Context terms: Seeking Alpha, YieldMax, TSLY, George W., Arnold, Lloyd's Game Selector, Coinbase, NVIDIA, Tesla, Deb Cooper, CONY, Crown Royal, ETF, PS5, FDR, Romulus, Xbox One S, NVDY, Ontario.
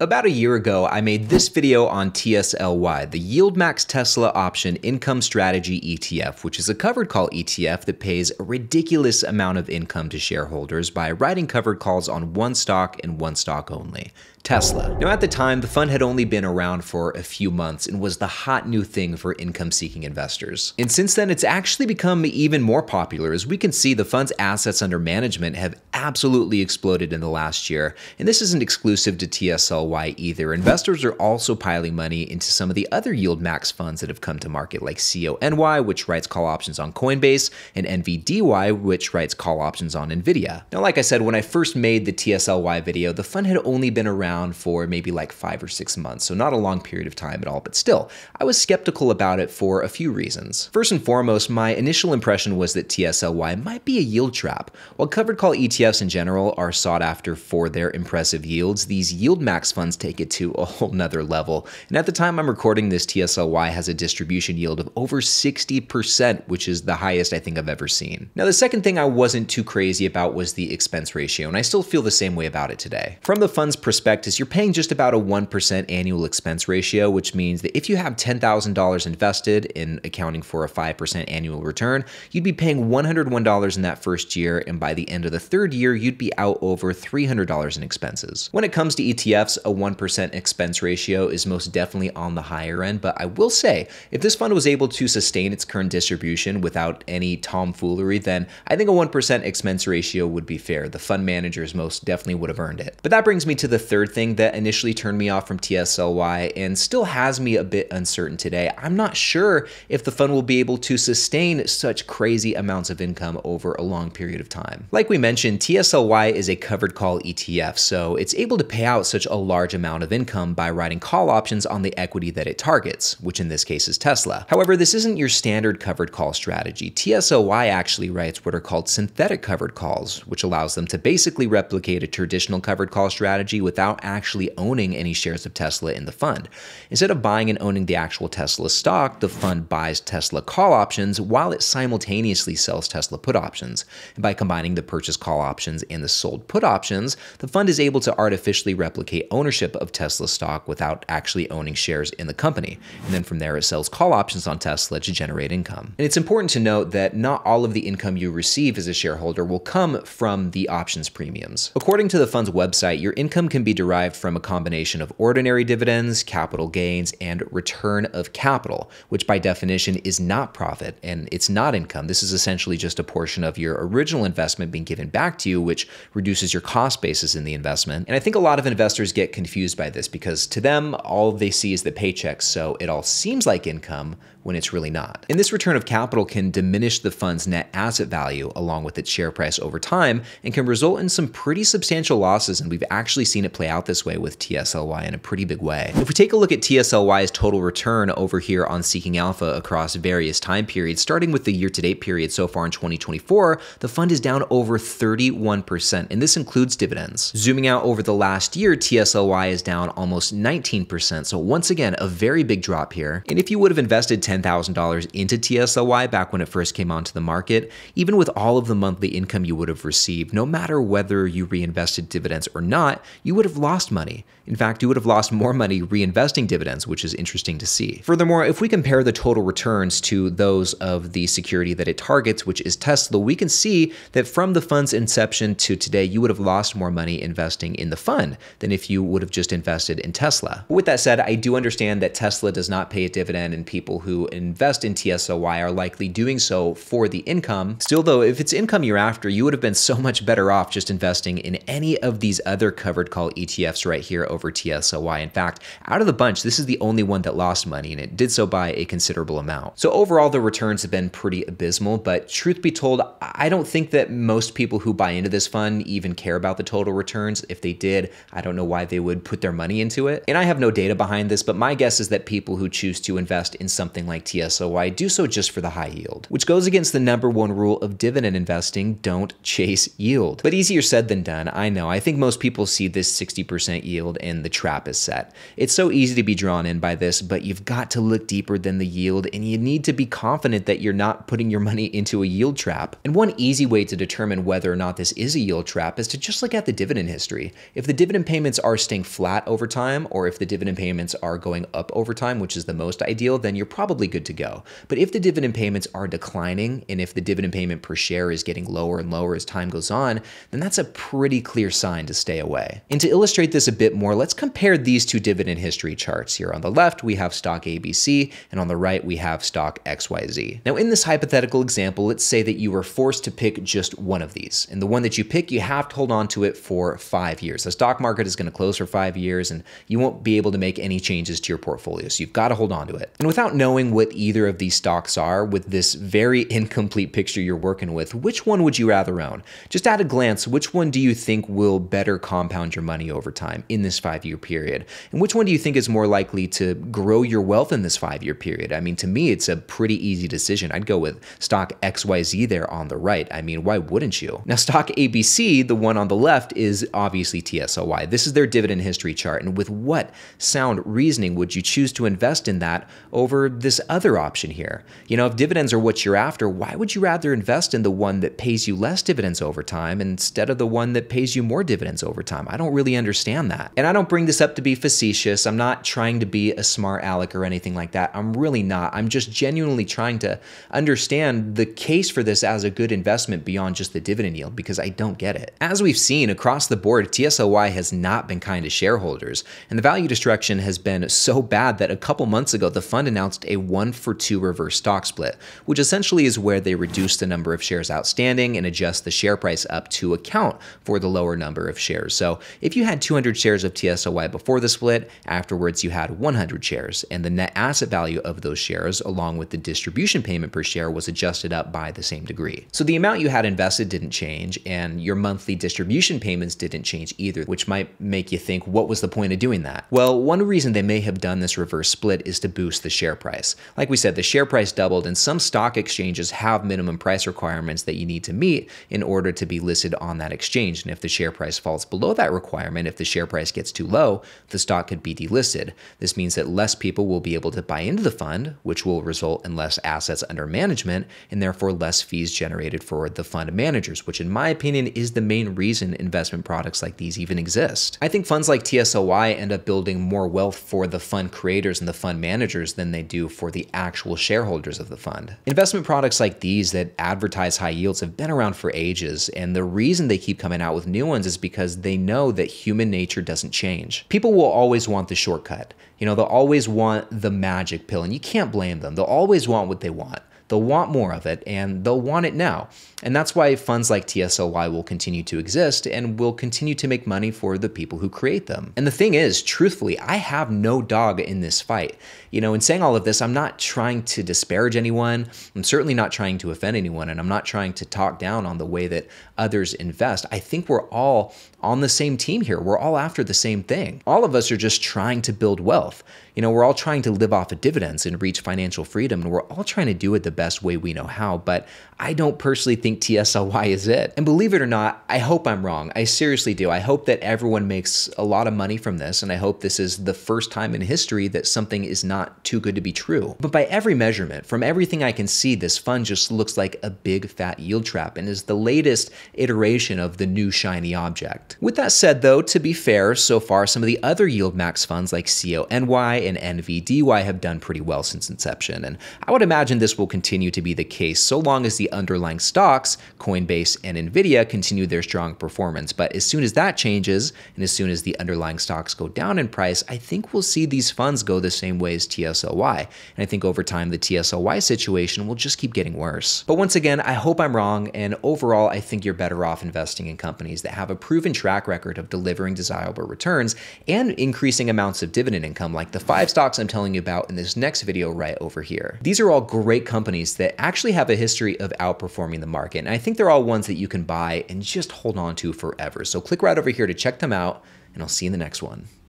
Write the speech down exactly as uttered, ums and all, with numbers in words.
About a year ago, I made this video on T S L Y, the YieldMax Tesla Option Income Strategy E T F, which is a covered call E T F that pays a ridiculous amount of income to shareholders by writing covered calls on one stock and one stock only, Tesla. Now, at the time, the fund had only been around for a few months and was the hot new thing for income-seeking investors. And since then, it's actually become even more popular. As we can see, the fund's assets under management have absolutely exploded in the last year, and this isn't exclusive to T S L Y either. Investors are also piling money into some of the other YieldMax funds that have come to market, like C O N Y, which writes call options on Coinbase, and N V D Y, which writes call options on NVIDIA. Now, like I said, when I first made the T S L Y video, the fund had only been around for maybe like five or six months, so not a long period of time at all, but still, I was skeptical about it for a few reasons. First and foremost, my initial impression was that T S L Y might be a yield trap. While covered call E T Fs in general are sought after for their impressive yields, these YieldMax funds take it to a whole nother level. And at the time I'm recording this, T S L Y has a distribution yield of over sixty percent, which is the highest I think I've ever seen. Now, the second thing I wasn't too crazy about was the expense ratio, and I still feel the same way about it today. From the fund's prospectus, you're paying just about a one percent annual expense ratio, which means that if you have ten thousand dollars invested in accounting for a five percent annual return, you'd be paying one hundred one dollars in that first year, and by the end of the third year, you'd be out over three hundred dollars in expenses. When it comes to E T Fs, a one percent expense ratio is most definitely on the higher end, but I will say, if this fund was able to sustain its current distribution without any tomfoolery, then I think a one percent expense ratio would be fair. The fund managers most definitely would have earned it. But that brings me to the third thing that initially turned me off from T S L Y and still has me a bit uncertain today. I'm not sure if the fund will be able to sustain such crazy amounts of income over a long period of time. Like we mentioned, T S L Y is a covered call E T F, so it's able to pay out such a large large amount of income by writing call options on the equity that it targets, which in this case is Tesla. However, this isn't your standard covered call strategy. T S L Y actually writes what are called synthetic covered calls, which allows them to basically replicate a traditional covered call strategy without actually owning any shares of Tesla in the fund. Instead of buying and owning the actual Tesla stock, the fund buys Tesla call options while it simultaneously sells Tesla put options. And by combining the purchase call options and the sold put options, the fund is able to artificially replicate ownership ownership of Tesla stock without actually owning shares in the company. And then from there, it sells call options on Tesla to generate income. And it's important to note that not all of the income you receive as a shareholder will come from the options premiums. According to the fund's website, your income can be derived from a combination of ordinary dividends, capital gains, and return of capital, which by definition is not profit and it's not income. This is essentially just a portion of your original investment being given back to you, which reduces your cost basis in the investment. And I think a lot of investors get confused by this because to them, all they see is the paycheck, so it all seems like income when it's really not. And this return of capital can diminish the fund's net asset value along with its share price over time and can result in some pretty substantial losses, and we've actually seen it play out this way with T S L Y in a pretty big way. If we take a look at T S L Y's total return over here on Seeking Alpha across various time periods, starting with the year-to-date period so far in twenty twenty-four, the fund is down over thirty-one percent, and this includes dividends. Zooming out over the last year, T S L Y Y is down almost nineteen percent. So once again, a very big drop here. And if you would have invested ten thousand dollars into T S L Y back when it first came onto the market, even with all of the monthly income you would have received, no matter whether you reinvested dividends or not, you would have lost money. In fact, you would have lost more money reinvesting dividends, which is interesting to see. Furthermore, if we compare the total returns to those of the security that it targets, which is Tesla, we can see that from the fund's inception to today, you would have lost more money investing in the fund than if you would have just invested in Tesla. But with that said, I do understand that Tesla does not pay a dividend, and people who invest in T S L Y are likely doing so for the income. Still though, if it's income you're after, you would have been so much better off just investing in any of these other covered call E T Fs right here over T S L Y. In fact, out of the bunch, this is the only one that lost money, and it did so by a considerable amount. So overall, the returns have been pretty abysmal, but truth be told, I don't think that most people who buy into this fund even care about the total returns. If they did, I don't know why they would put their money into it. And I have no data behind this, but my guess is that people who choose to invest in something like T S L Y do so just for the high yield, which goes against the number one rule of dividend investing: don't chase yield. But easier said than done, I know. I think most people see this sixty percent fifty percent yield and the trap is set. It's so easy to be drawn in by this, but you've got to look deeper than the yield, and you need to be confident that you're not putting your money into a yield trap. And one easy way to determine whether or not this is a yield trap is to just look at the dividend history. If the dividend payments are staying flat over time, or if the dividend payments are going up over time, which is the most ideal, then you're probably good to go. But if the dividend payments are declining, and if the dividend payment per share is getting lower and lower as time goes on, then that's a pretty clear sign to stay away. And to illustrate this a bit more, let's compare these two dividend history charts. Here on the left, we have stock A B C, and on the right, we have stock X Y Z. Now, in this hypothetical example, let's say that you were forced to pick just one of these, and the one that you pick, you have to hold on to it for five years. The stock market is going to close for five years, and you won't be able to make any changes to your portfolio, so you've got to hold on to it. And without knowing what either of these stocks are, with this very incomplete picture you're working with, which one would you rather own? Just at a glance, which one do you think will better compound your money over time in this five-year period? And which one do you think is more likely to grow your wealth in this five-year period? I mean, to me, it's a pretty easy decision. I'd go with stock X Y Z there on the right. I mean, why wouldn't you? Now, stock A B C, the one on the left, is obviously T S L Y. This is their dividend history chart. And with what sound reasoning would you choose to invest in that over this other option here? You know, if dividends are what you're after, why would you rather invest in the one that pays you less dividends over time instead of the one that pays you more dividends over time? I don't really understand that. And I don't bring this up to be facetious. I'm not trying to be a smart aleck or anything like that. I'm really not. I'm just genuinely trying to understand the case for this as a good investment beyond just the dividend yield, because I don't get it. As we've seen across the board, T S L Y has not been kind to shareholders, and the value destruction has been so bad that a couple months ago, the fund announced a one for two reverse stock split, which essentially is where they reduce the number of shares outstanding and adjust the share price up to account for the lower number of shares. So if you had two hundred shares of T S L Y before the split, afterwards you had one hundred shares, and the net asset value of those shares, along with the distribution payment per share, was adjusted up by the same degree. So the amount you had invested didn't change, and your monthly distribution payments didn't change either, which might make you think, what was the point of doing that? Well, one reason they may have done this reverse split is to boost the share price. Like we said, the share price doubled, and some stock exchanges have minimum price requirements that you need to meet in order to be listed on that exchange. And if the share price falls below that requirement, if the share price gets too low, the stock could be delisted. This means that less people will be able to buy into the fund, which will result in less assets under management, and therefore less fees generated for the fund managers, which in my opinion is the main reason investment products like these even exist. I think funds like T S L Y end up building more wealth for the fund creators and the fund managers than they do for the actual shareholders of the fund. Investment products like these that advertise high yields have been around for ages, and the reason they keep coming out with new ones is because they know that human nature doesn't change. People will always want the shortcut. You know, they'll always want the magic pill, and you can't blame them. They'll always want what they want. They'll want more of it, and they'll want it now. And that's why funds like T S L Y will continue to exist and will continue to make money for the people who create them. And the thing is, truthfully, I have no dog in this fight. You know, in saying all of this, I'm not trying to disparage anyone. I'm certainly not trying to offend anyone, and I'm not trying to talk down on the way that others invest. I think we're all on the same team here. We're all after the same thing. All of us are just trying to build wealth. You know, we're all trying to live off of dividends and reach financial freedom, and we're all trying to do it the best way we know how, but I don't personally think T S L Y is it. And believe it or not, I hope I'm wrong. I seriously do. I hope that everyone makes a lot of money from this, and I hope this is the first time in history that something is not too good to be true. But by every measurement, from everything I can see, this fund just looks like a big fat yield trap and is the latest iteration of the new shiny object. With that said though, to be fair, so far some of the other YieldMax funds like C O N Y and N V D Y have done pretty well since inception, and I would imagine this will continue continue to be the case so long as the underlying stocks, Coinbase and NVIDIA, continue their strong performance. But as soon as that changes, and as soon as the underlying stocks go down in price, I think we'll see these funds go the same way as T S L Y. And I think over time, the T S L Y situation will just keep getting worse. But once again, I hope I'm wrong, and overall, I think you're better off investing in companies that have a proven track record of delivering desirable returns and increasing amounts of dividend income, like the five stocks I'm telling you about in this next video right over here. These are all great companies that actually have a history of outperforming the market. And I think they're all ones that you can buy and just hold on to forever. So click right over here to check them out, and I'll see you in the next one.